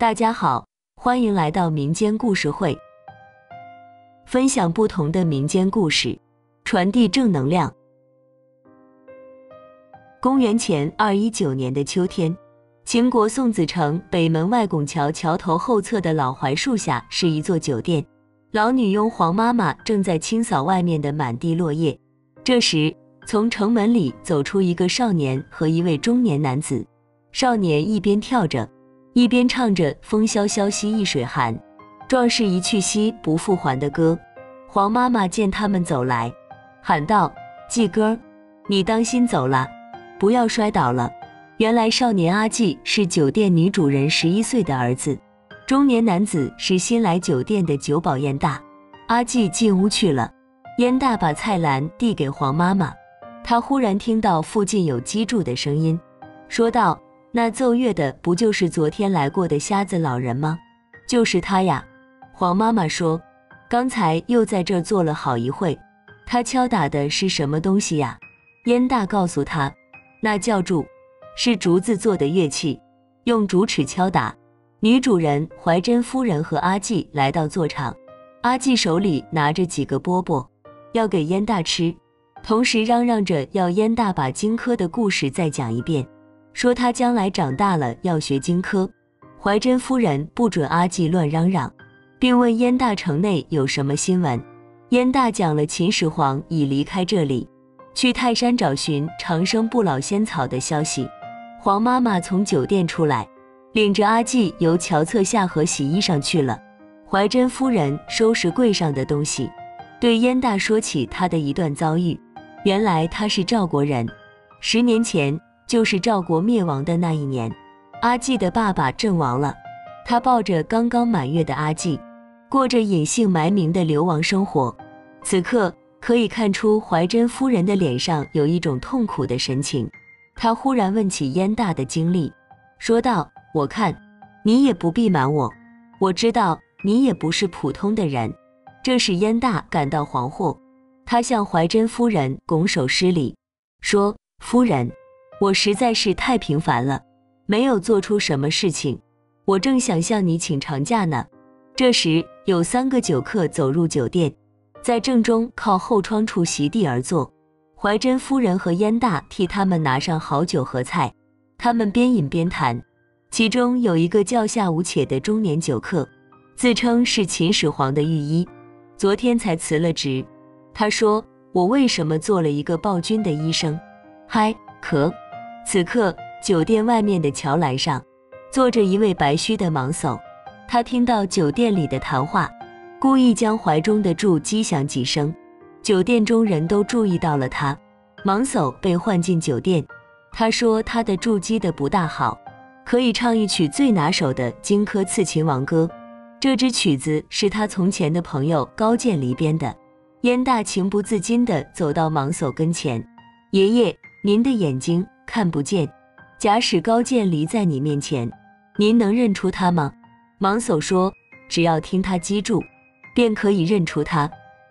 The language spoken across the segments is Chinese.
大家好，欢迎来到民间故事会，分享不同的民间故事，传递正能量。公元前219年的秋天，秦国宋子城北门外拱桥桥头后侧的老槐树下是一座酒店，老女佣黄妈妈正在清扫外面的满地落叶。这时，从城门里走出一个少年和一位中年男子，少年一边跳着，一边唱着风萧萧兮易水寒，壮士一去兮不复还的歌。黄妈妈见他们走来，喊道：季哥，你当心走了，不要摔倒了。原来少年阿季是酒店女主人11岁的儿子，中年男子是新来酒店的酒保燕大。阿季进屋去了，燕大把菜篮递给黄妈妈，她忽然听到附近有鸡筑的声音，说道：那奏乐的不就是昨天来过的瞎子老人吗？就是他呀。黄妈妈说，刚才又在这儿坐了好一会，他敲打的是什么东西呀？燕大告诉他，那叫筑，是竹子做的乐器，用竹尺敲打。女主人怀珍夫人和阿季来到座场，阿季手里拿着几个饽饽，要给燕大吃，同时嚷嚷着要燕大把荆轲的故事再讲一遍，说他将来长大了要学荆轲。怀珍夫人不准阿季乱嚷嚷，并问燕大城内有什么新闻。燕大讲了秦始皇已离开这里，去泰山找寻长生不老仙草的消息。黄妈妈从酒店出来，领着阿季由桥侧下河洗衣裳去了。怀珍夫人收拾柜上的东西，对燕大说起他的一段遭遇。原来他是赵国人，10年前就是赵国灭亡的那一年，阿季的爸爸阵亡了，他抱着刚刚满月的阿季，过着隐姓埋名的流亡生活。此刻可以看出怀珍夫人的脸上有一种痛苦的神情，她忽然问起燕大的经历，说道：我看你也不必瞒我，我知道你也不是普通的人。这使燕大感到惶惑，他向怀珍夫人拱手施礼，说：夫人，我实在是太平凡了，没有做出什么事情，我正想向你请长假呢。这时有3个酒客走入酒店，在正中靠后窗处席地而坐，怀珍夫人和燕大替他们拿上好酒和菜，他们边饮边谈。其中有一个叫夏无且的中年酒客，自称是秦始皇的御医，昨天才辞了职。他说：我为什么做了一个暴君的医生？嗨，可。此刻酒店外面的桥栏上坐着一位白须的盲叟，他听到酒店里的谈话，故意将怀中的筑击响几声，酒店中人都注意到了他。盲叟被唤进酒店，他说他的筑击的不大好，可以唱一曲最拿手的荆轲刺秦王歌，这支曲子是他从前的朋友高渐离编的。燕大情不自禁地走到盲叟跟前，爷爷，您的眼睛看不见，假使高渐离在你面前，您能认出他吗？盲叟说：只要听他击筑，便可以认出他。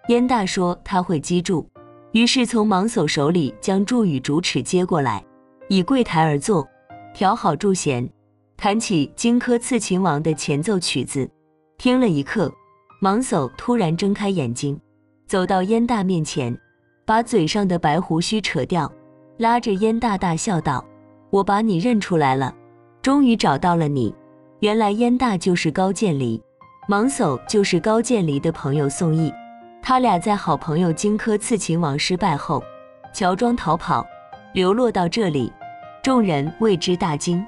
燕大说他会击筑，于是从盲叟手里将筑与竹尺接过来，以柜台而坐，调好筑弦，弹起荆轲刺秦王的前奏曲子。听了一刻，盲叟突然睁开眼睛，走到燕大面前，把嘴上的白胡须扯掉，拉着燕大大笑道：我把你认出来了，终于找到了你。原来燕大就是高渐离，盲叟就是高渐离的朋友宋义，他俩在好朋友荆轲刺秦王失败后乔装逃跑，流落到这里，众人为之大惊。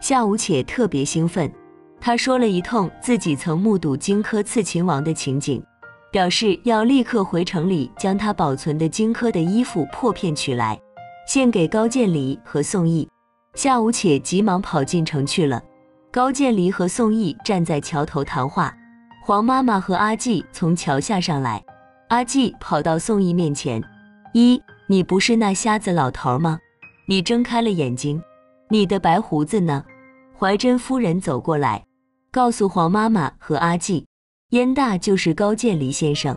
夏无且特别兴奋，他说了一通自己曾目睹荆轲刺秦王的情景，表示要立刻回城里将他保存的荆轲的衣服破片取来，献给高渐离和宋义。夏无且急忙跑进城去了。高渐离和宋义站在桥头谈话，黄妈妈和阿季从桥下上来，阿季跑到宋义面前：一，你不是那瞎子老头吗？你睁开了眼睛，你的白胡子呢？怀珍夫人走过来，告诉黄妈妈和阿季，燕大就是高渐离先生，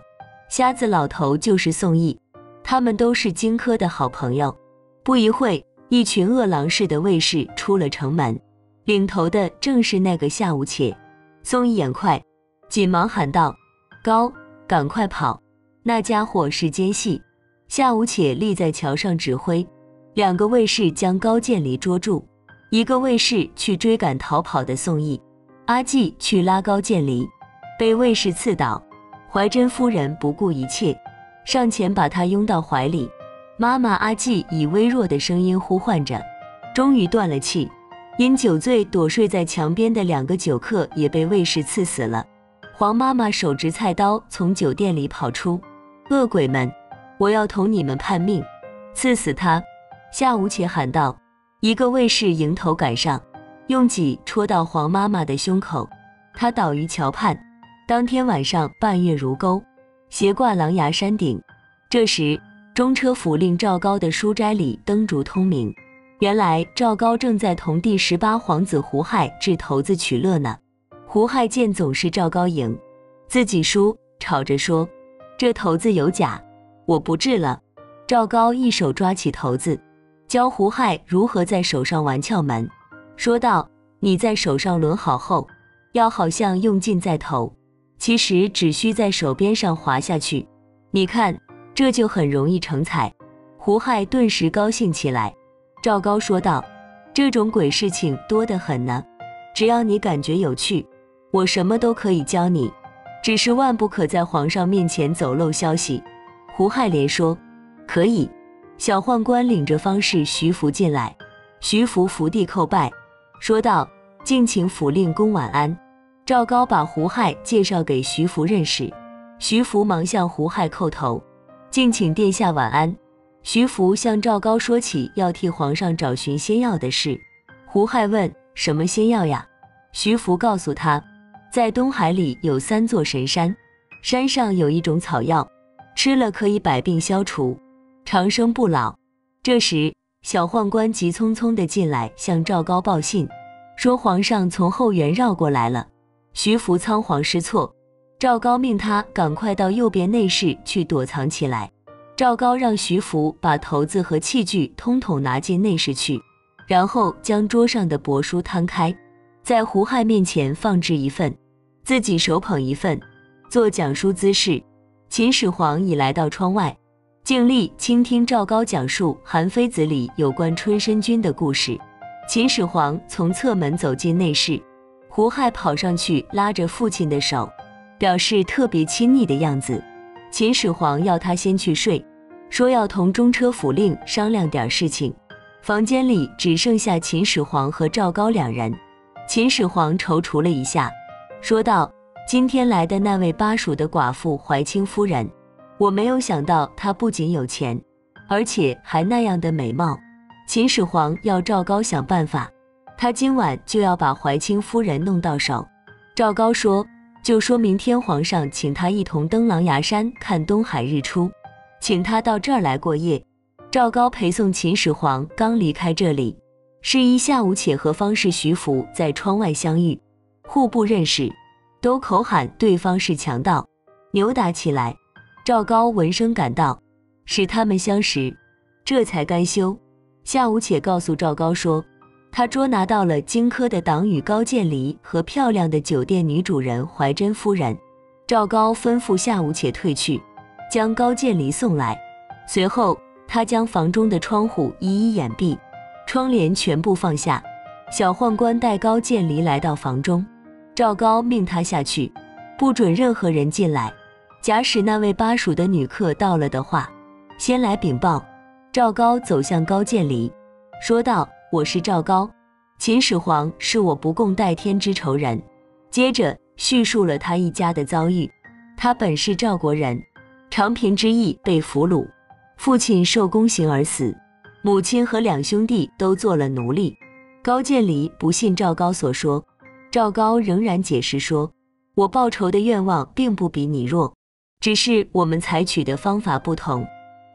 瞎子老头就是宋义，他们都是荆轲的好朋友。不一会，一群饿狼似的卫士出了城门，领头的正是那个夏无且。宋义眼快，紧忙喊道：“高，赶快跑！”那家伙是奸细。夏无且立在桥上指挥，两个卫士将高渐离捉住，一个卫士去追赶逃跑的宋义，阿季去拉高渐离，被卫士刺倒。怀真夫人不顾一切，上前把他拥到怀里。妈妈，阿季以微弱的声音呼唤着，终于断了气。因酒醉躲睡在墙边的两个酒客也被卫士刺死了。黄妈妈手执菜刀从酒店里跑出，恶鬼们，我要同你们判命，刺死他！夏无且喊道。一个卫士迎头赶上，用戟戳到黄妈妈的胸口，她倒于桥畔。当天晚上，半月如钩，斜挂狼牙山顶。这时，中车府令赵高的书斋里灯烛通明。原来赵高正在同第18皇子胡亥掷骰子取乐呢。胡亥见总是赵高赢，自己输，吵着说：“这骰子有假，我不掷了。”赵高一手抓起骰子，教胡亥如何在手上玩窍门，说道：“你在手上抡好后，要好像用劲再投，其实只需在手边上滑下去。你看，这就很容易成彩。”胡亥顿时高兴起来。赵高说道：“这种鬼事情多得很呢，只要你感觉有趣，我什么都可以教你，只是万不可在皇上面前走漏消息。”胡亥连说：“可以。”小宦官领着方士徐福进来，徐福伏地叩拜，说道：“敬请府令公晚安。”赵高把胡亥介绍给徐福认识，徐福忙向胡亥叩头：“敬请殿下晚安。”徐福向赵高说起要替皇上找寻仙药的事。胡亥问：“什么仙药呀？”徐福告诉他，在东海里有3座神山，山上有一种草药，吃了可以百病消除，长生不老。这时小宦官急匆匆地进来向赵高报信，说皇上从后园绕过来了。徐福仓皇失措，赵高命他赶快到右边内室去躲藏起来。赵高让徐福把骰子和器具通统拿进内室去，然后将桌上的帛书摊开，在胡亥面前放置一份，自己手捧一份，做讲述姿势。秦始皇已来到窗外，静立倾听赵高讲述《韩非子》里有关春申君的故事。秦始皇从侧门走进内室，胡亥跑上去拉着父亲的手，表示特别亲昵的样子。秦始皇要他先去睡，说要同中车府令商量点事情。房间里只剩下秦始皇和赵高2人。秦始皇踌躇了一下，说道：“今天来的那位巴蜀的寡妇怀清夫人，我没有想到她不仅有钱，而且还那样的美貌。”秦始皇要赵高想办法，他今晚就要把怀清夫人弄到手。赵高说：“就说明天皇上请他一同登狼牙山看东海日出，请他到这儿来过夜。”赵高陪送秦始皇刚离开这里，是一下午且和方士徐福在窗外相遇，互不认识，都口喊对方是强盗，扭打起来。赵高闻声赶到，使他们相识，这才甘休。下午且告诉赵高说，他捉拿到了荆轲的党羽高渐离和漂亮的酒店女主人怀真夫人。赵高吩咐夏无且退去，将高渐离送来。随后，他将房中的窗户一一掩蔽，窗帘全部放下。小宦官带高渐离来到房中，赵高命他下去，不准任何人进来。假使那位巴蜀的女客到了的话，先来禀报。赵高走向高渐离，说道：“我是赵高，秦始皇是我不共戴天之仇人。”接着叙述了他一家的遭遇。他本是赵国人，长平之役被俘虏，父亲受宫刑而死，母亲和2兄弟都做了奴隶。高渐离不信赵高所说，赵高仍然解释说：“我报仇的愿望并不比你弱，只是我们采取的方法不同。”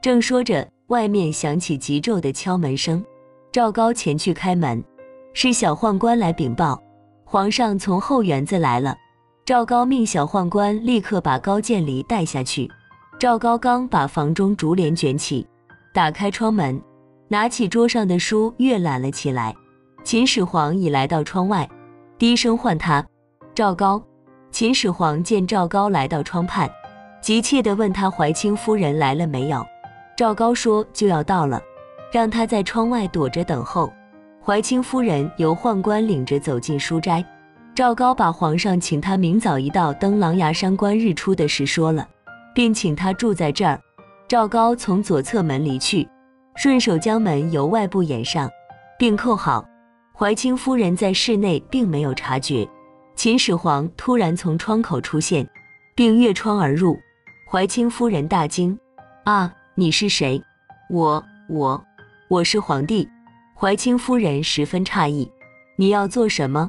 正说着，外面响起急骤的敲门声。赵高前去开门，是小宦官来禀报，皇上从后园子来了。赵高命小宦官立刻把高渐离带下去。赵高刚把房中竹帘卷起，打开窗门，拿起桌上的书阅览了起来。秦始皇已来到窗外，低声唤他：“赵高。”秦始皇见赵高来到窗畔，急切地问他怀卿夫人来了没有。赵高说就要到了，让他在窗外躲着等候。怀卿夫人由宦官领着走进书斋，赵高把皇上请他明早一道登琅琊山观日出的事说了，并请他住在这儿。赵高从左侧门离去，顺手将门由外部掩上，并扣好。怀卿夫人在室内并没有察觉。秦始皇突然从窗口出现，并越窗而入。怀卿夫人大惊：“啊，你是谁？”“我是皇帝。”怀卿夫人十分诧异：“你要做什么？”“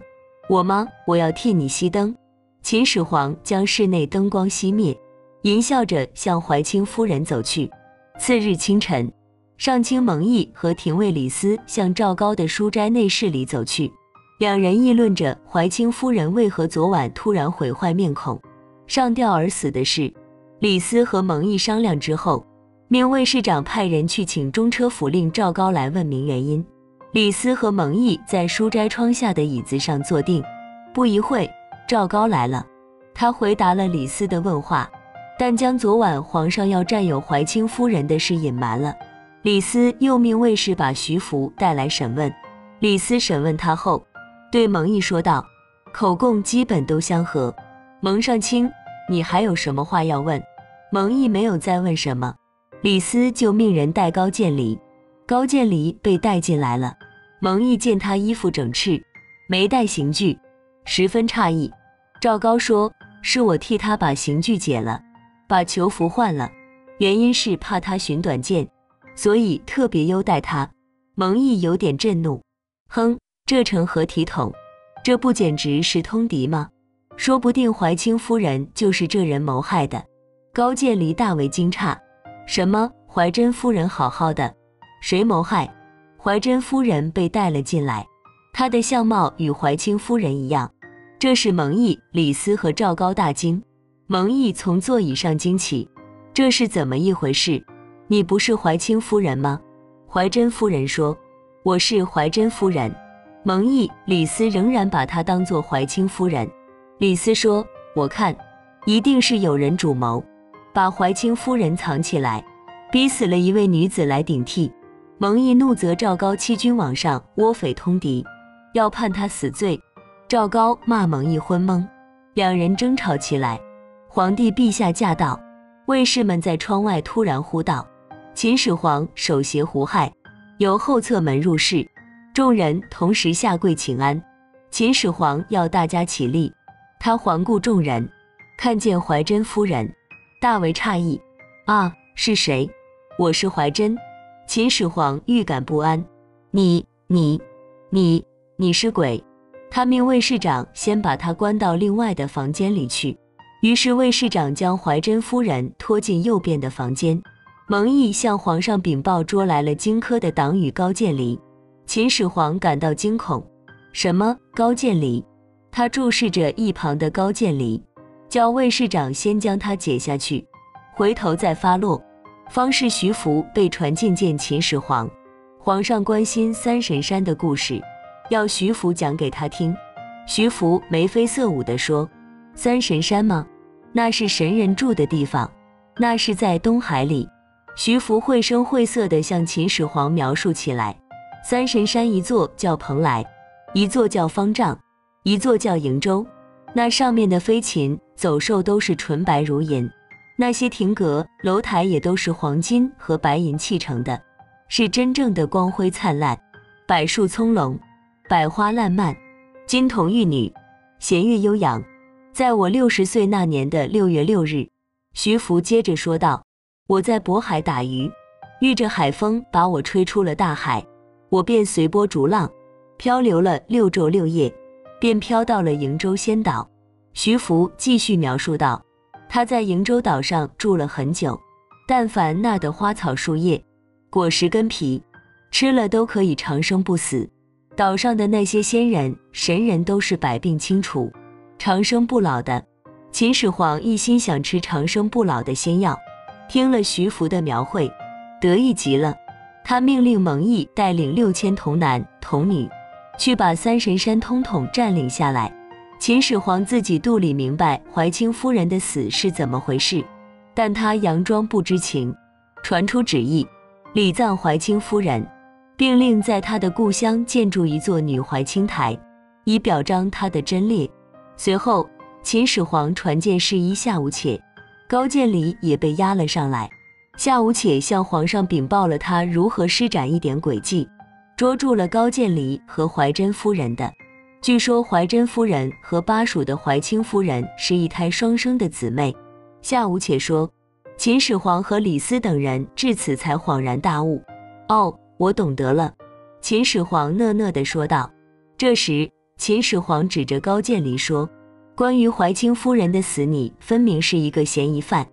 我吗？我要替你熄灯。”秦始皇将室内灯光熄灭，淫笑着向怀卿夫人走去。次日清晨，上卿蒙毅和廷尉李斯向赵高的书斋内室里走去，两人议论着怀卿夫人为何昨晚突然毁坏面孔、上吊而死的事。李斯和蒙毅商量之后，命卫士长派人去请中车府令赵高来问明原因。李斯和蒙毅在书斋窗下的椅子上坐定，不一会，赵高来了。他回答了李斯的问话，但将昨晚皇上要占有怀卿夫人的事隐瞒了。李斯又命卫士把徐福带来审问。李斯审问他后，对蒙毅说道：“口供基本都相合，蒙上卿，你还有什么话要问？”蒙毅没有再问什么，李斯就命人带高渐离。高渐离被带进来了。蒙毅见他衣服整饬，没带刑具，十分诧异。赵高说：“是我替他把刑具解了，把囚服换了，原因是怕他寻短见，所以特别优待他。”蒙毅有点震怒：“哼，这成何体统？这不简直是通敌吗？说不定怀卿夫人就是这人谋害的。”高渐离大为惊诧：“什么？怀真夫人好好的，谁谋害？”怀真夫人被带了进来，她的相貌与怀卿夫人一样。这是蒙毅、李斯和赵高大惊。蒙毅从座椅上惊起：“这是怎么一回事？你不是怀卿夫人吗？”怀真夫人说：“我是怀真夫人。”蒙毅、李斯仍然把她当作怀卿夫人。李斯说：“我看，一定是有人主谋，把怀卿夫人藏起来，逼死了一位女子来顶替。”蒙毅怒责赵高欺君罔上、窝匪通敌，要判他死罪。赵高骂蒙毅昏蒙，两人争吵起来。皇帝陛下驾到，卫士们在窗外突然呼道：“秦始皇手携胡亥，由后侧门入室。”众人同时下跪请安。秦始皇要大家起立，他环顾众人，看见怀真夫人，大为诧异：“啊，是谁？”“我是怀真。”秦始皇预感不安：“你是鬼！”他命卫士长先把他关到另外的房间里去。于是卫士长将怀真夫人拖进右边的房间。蒙毅向皇上禀报捉来了荆轲的党羽高渐离。秦始皇感到惊恐：“什么？高渐离？”他注视着一旁的高渐离，叫卫士长先将他解下去，回头再发落。方士徐福被传进见秦始皇。皇上关心三神山的故事，要徐福讲给他听。徐福眉飞色舞地说：“三神山吗？那是神人住的地方，那是在东海里。”徐福绘声绘色地向秦始皇描述起来：三神山一座叫蓬莱，一座叫方丈，一座叫瀛洲。那上面的飞禽走兽都是纯白如银，那些亭阁楼台也都是黄金和白银砌成的，是真正的光辉灿烂，柏树葱茏，百花烂漫，金童玉女，弦乐悠扬。在我60岁那年的6月6日，徐福接着说道：“我在渤海打鱼，遇着海风把我吹出了大海，我便随波逐浪，漂流了6昼6夜，便漂到了瀛洲仙岛。”徐福继续描述道：“他在瀛洲岛上住了很久，但凡那的花草树叶、果实根皮，吃了都可以长生不死。岛上的那些仙人、神人都是百病清除、长生不老的。”秦始皇一心想吃长生不老的仙药，听了徐福的描绘，得意极了。他命令蒙毅带领6000童男童女，去把三神山通统占领下来。秦始皇自己肚里明白怀清夫人的死是怎么回事，但他佯装不知情，传出旨意，礼葬怀清夫人，并令在他的故乡建筑一座女怀清台，以表彰他的贞烈。随后，秦始皇传见侍医夏无且，高渐离也被押了上来。夏无且向皇上禀报了他如何施展一点诡计，捉住了高渐离和怀真夫人的。据说怀真夫人和巴蜀的怀清夫人是一胎双生的姊妹。夏无且说，秦始皇和李斯等人至此才恍然大悟。哦，我懂得了。秦始皇讷讷地说道。这时，秦始皇指着高渐离说，关于怀清夫人的死，你分明是一个嫌疑犯。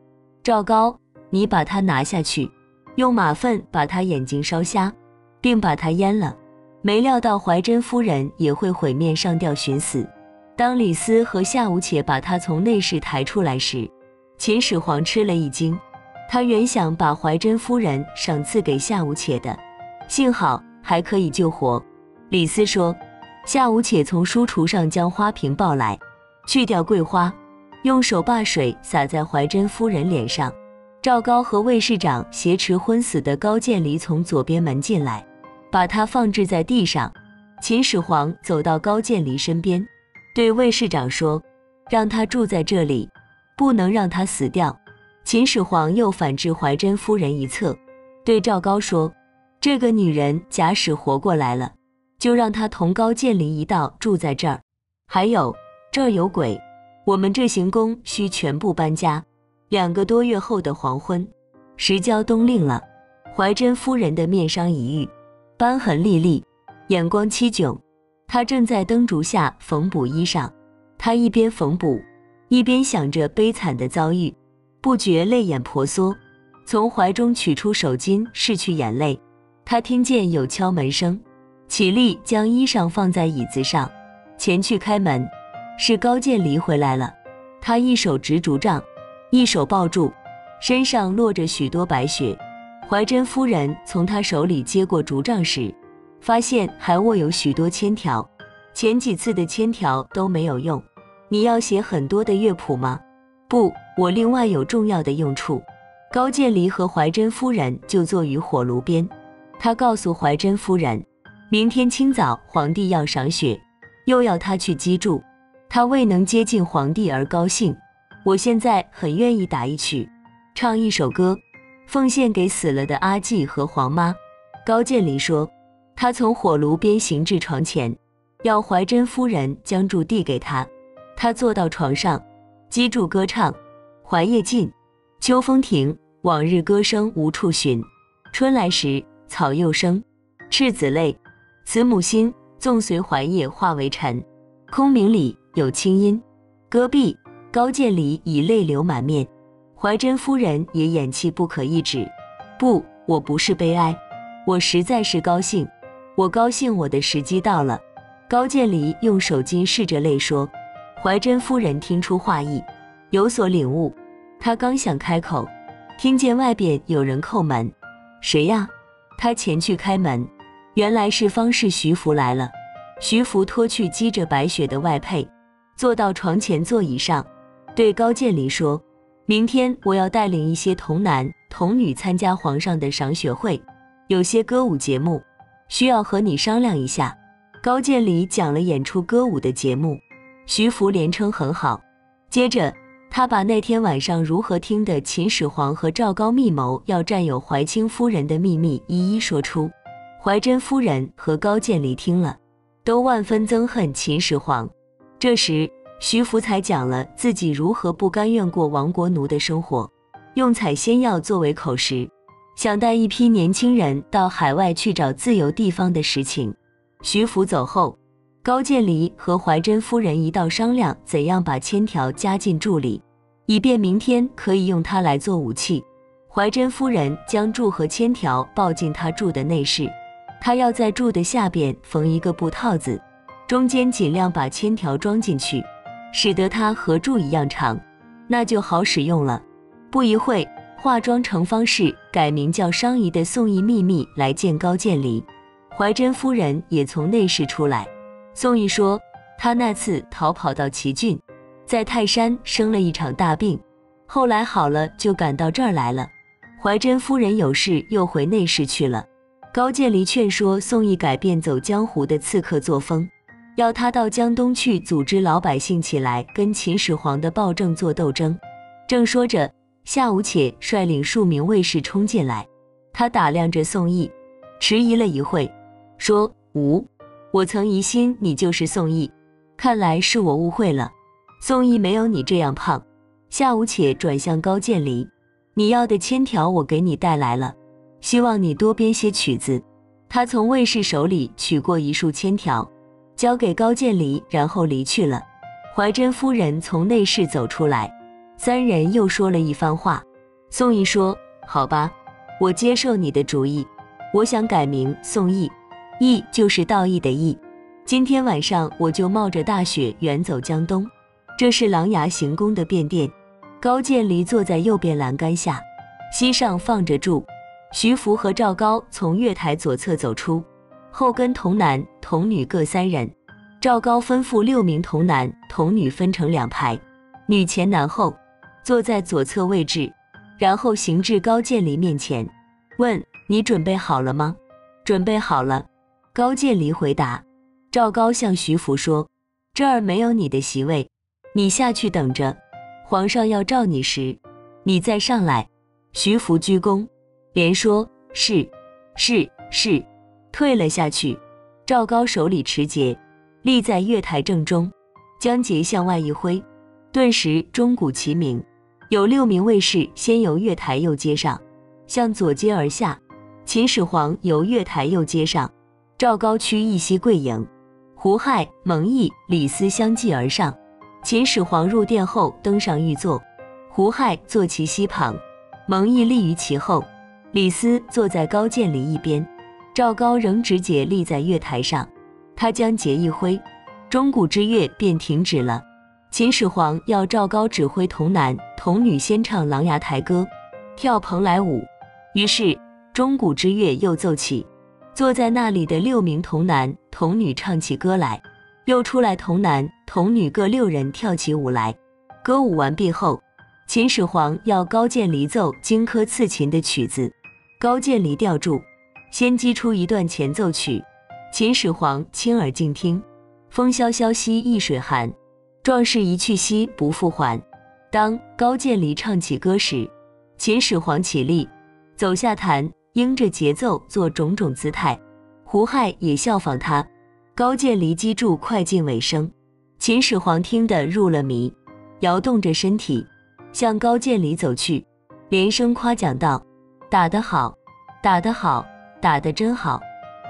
赵高，你把他拿下去，用马粪把他眼睛烧瞎，并把他淹了。没料到怀真夫人也会毁面上吊寻死。当李斯和夏无且把他从内室抬出来时，秦始皇吃了一惊，他原想把怀真夫人赏赐给夏无且的，幸好还可以救活。李斯说，夏无且从书橱上将花瓶抱来，去掉桂花，用手把水洒在怀真夫人脸上。赵高和卫士长挟持昏死的高渐离从左边门进来，把他放置在地上。秦始皇走到高渐离身边，对卫士长说，让他住在这里，不能让他死掉。秦始皇又反制怀真夫人一侧，对赵高说，这个女人假使活过来了，就让她同高渐离一道住在这儿。还有，这儿有鬼，我们这行宫需全部搬家。2个多月后的黄昏，时交冬令了。怀真夫人的面伤一愈，斑痕历历，眼光凄窘。她正在灯烛下缝补衣裳，她一边缝补，一边想着悲惨的遭遇，不觉泪眼婆娑，从怀中取出手巾拭去眼泪。她听见有敲门声，起立将衣裳放在椅子上，前去开门，是高渐离回来了。她一手执竹杖，一手抱住，身上落着许多白雪。怀真夫人从他手里接过竹杖时，发现还握有许多签条，前几次的签条都没有用。你要写很多的乐谱吗？不，我另外有重要的用处。高渐离和怀真夫人就坐于火炉边，他告诉怀真夫人，明天清早皇帝要赏雪，又要他去击筑，他未能接近皇帝而高兴。我现在很愿意打一曲，唱一首歌，奉献给死了的阿济和黄妈。高渐离说，他从火炉边行至床前，要怀真夫人将柱递给他。他坐到床上，击筑歌唱，槐叶尽，秋风停，往日歌声无处寻。春来时，草又生，赤子泪，慈母心，纵随槐叶化为尘。空明里有清音，歌毕。高渐离已泪流满面，怀真夫人也眼泣不可抑止。不，我不是悲哀，我实在是高兴，我高兴我的时机到了。高渐离用手巾拭着泪说。怀真夫人听出话意，有所领悟，她刚想开口，听见外边有人叩门。谁呀？她前去开门，原来是方士徐福来了。徐福脱去积着白雪的外配，坐到床前座椅上，对高渐离说，明天我要带领一些童男童女参加皇上的赏雪会，有些歌舞节目需要和你商量一下。高渐离讲了演出歌舞的节目，徐福连称很好。接着他把那天晚上如何听的秦始皇和赵高密谋要占有怀清夫人的秘密一一说出。怀真夫人和高渐离听了，都万分憎恨秦始皇。这时徐福才讲了自己如何不甘愿过亡国奴的生活，用采仙药作为口实，想带一批年轻人到海外去找自由地方的实情。徐福走后，高渐离和怀真夫人一道商量怎样把铅条加进柱里，以便明天可以用它来做武器。怀真夫人将柱和铅条抱进她柱的内室，她要在柱的下边缝一个布套子，中间尽量把铅条装进去，使得它和柱一样长，那就好使用了。不一会，化妆成方士，改名叫商仪的宋义秘密来见高渐离。怀真夫人也从内室出来。宋义说，她那次逃跑到齐郡，在泰山生了一场大病，后来好了就赶到这儿来了。怀真夫人有事又回内室去了。高渐离劝说宋义改变走江湖的刺客作风，要他到江东去组织老百姓起来跟秦始皇的暴政做斗争。正说着，夏无且率领数名卫士冲进来，他打量着宋义，迟疑了一会，说：“吾，我曾疑心你就是宋义，看来是我误会了。宋义没有你这样胖。”夏无且转向高渐离：“你要的千条我给你带来了，希望你多编些曲子。”他从卫士手里取过一束千条，交给高渐离，然后离去了。怀真夫人从内室走出来，三人又说了一番话。宋义说：“好吧，我接受你的主意，我想改名宋义，义就是道义的义。今天晚上我就冒着大雪远走江东。”这是琅琊行宫的便殿，高渐离坐在右边栏杆下，膝上放着柱。徐福和赵高从月台左侧走出，后跟童男童女各三人。赵高吩咐6名童男童女分成2排，女前男后，坐在左侧位置，然后行至高渐离面前，问：“你准备好了吗？”“准备好了。”高渐离回答。赵高向徐福说：“这儿没有你的席位，你下去等着，皇上要召你时，你再上来。”徐福鞠躬，连说：“是，是，是。”退了下去。赵高手里持节，立在月台正中，将节向外一挥，顿时钟鼓齐鸣，有6名卫士先由月台右阶上，向左阶而下。秦始皇由月台右阶上，赵高屈一膝跪迎，胡亥、蒙毅、李斯相继而上。秦始皇入殿后登上御座，胡亥坐其膝旁，蒙毅立于其后，李斯坐在高渐离一边。赵高仍执节立在月台上，他将节一挥，钟鼓之乐便停止了。秦始皇要赵高指挥童男童女先唱琅琊台歌，跳蓬莱舞。于是钟鼓之乐又奏起，坐在那里的6名童男童女唱起歌来。又出来童男童女各6人跳起舞来。歌舞完毕后，秦始皇要高渐离奏荆轲刺秦的曲子。高渐离吊住，先击出一段前奏曲，秦始皇亲耳静听。风萧萧兮易水寒，壮士一去兮不复还。当高渐离唱起歌时，秦始皇起立，走下坛，应着节奏做种种姿态。胡亥也效仿他。高渐离击筑快进尾声，秦始皇听得入了迷，摇动着身体向高渐离走去，连声夸奖道：“打得好，打得好，打得真好。”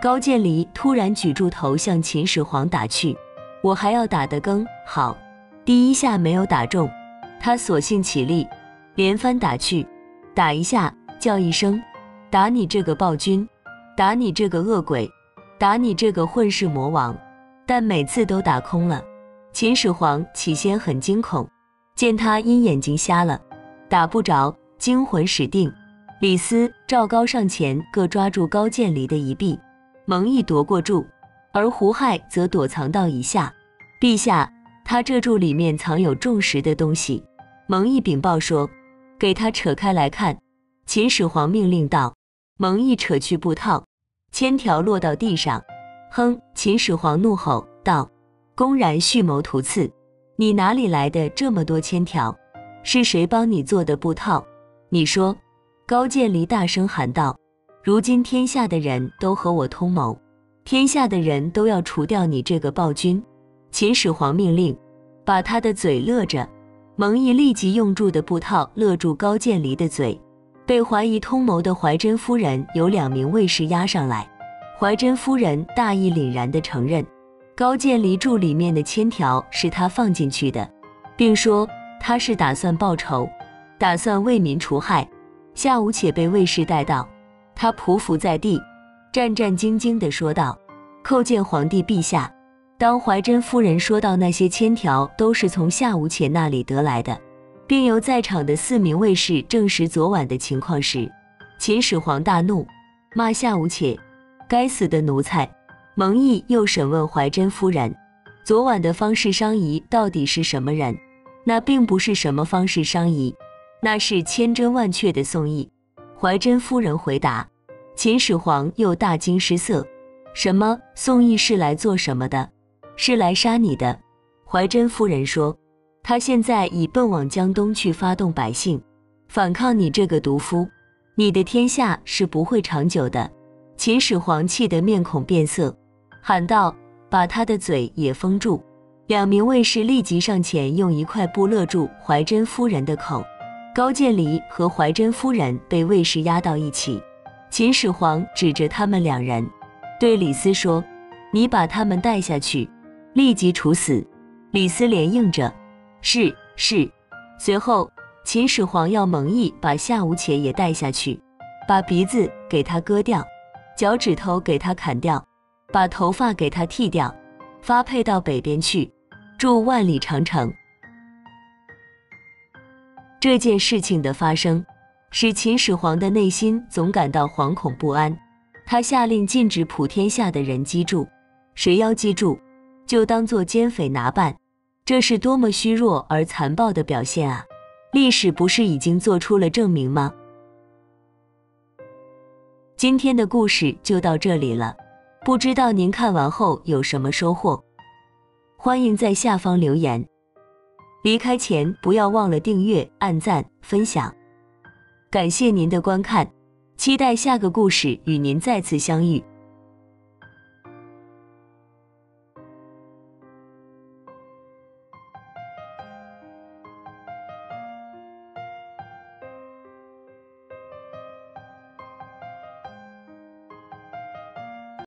高渐离突然举住头向秦始皇打去：“我还要打得更好。”第一下没有打中，他索性起立，连番打去，打一下叫一声：“打你这个暴君，打你这个恶鬼，打你这个混世魔王！”但每次都打空了。秦始皇起先很惊恐，见他因眼睛瞎了，打不着，惊魂始定。李斯、赵高上前各抓住高渐离的一臂，蒙毅夺过柱，而胡亥则躲藏到一下。陛下，他这柱里面藏有重实的东西。蒙毅禀报说：“给他扯开来看。”秦始皇命令道。蒙毅扯去布套，千条落到地上。“哼！”秦始皇怒吼道，“公然蓄谋图刺，你哪里来的这么多千条？是谁帮你做的布套？你说！”高渐离大声喊道：“如今天下的人都和我通谋，天下的人都要除掉你这个暴君！”秦始皇命令把他的嘴勒着。蒙毅立即用住的布套勒住高渐离的嘴。被怀疑通谋的怀真夫人有2名卫士押上来，怀真夫人大义凛然地承认，高渐离柱里面的千条是他放进去的，并说他是打算报仇，打算为民除害。夏无且被卫士带到，他匍匐在地，战战兢兢地说道：“叩见皇帝陛下。”当怀真夫人说到那些千条都是从夏无且那里得来的，并由在场的4名卫士证实昨晚的情况时，秦始皇大怒，骂夏无且：“该死的奴才！”蒙毅又审问怀真夫人：“昨晚的方氏商仪到底是什么人？”那并不是什么方氏商仪，那是千真万确的宋义。怀真夫人回答。秦始皇又大惊失色：“什么？宋义是来做什么的？是来杀你的？”怀真夫人说：“他现在已奔往江东去发动百姓，反抗你这个毒夫，你的天下是不会长久的。”秦始皇气得面孔变色，喊道：“把他的嘴也封住！”两名卫士立即上前，用一块布勒住怀真夫人的口。高渐离和怀真夫人被卫士压到一起。秦始皇指着他们两人，对李斯说：“你把他们带下去，立即处死。”李斯连应着：“是，是。”随后，秦始皇要蒙毅把夏无且也带下去，把鼻子给他割掉，脚趾头给他砍掉，把头发给他剃掉，发配到北边去，驻万里长城。这件事情的发生，使秦始皇的内心总感到惶恐不安。他下令禁止普天下的人击筑，谁要击筑，就当作奸匪拿办。这是多么虚弱而残暴的表现啊！历史不是已经做出了证明吗？今天的故事就到这里了。不知道您看完后有什么收获？欢迎在下方留言。离开前不要忘了订阅、按赞、分享。感谢您的观看，期待下个故事与您再次相遇。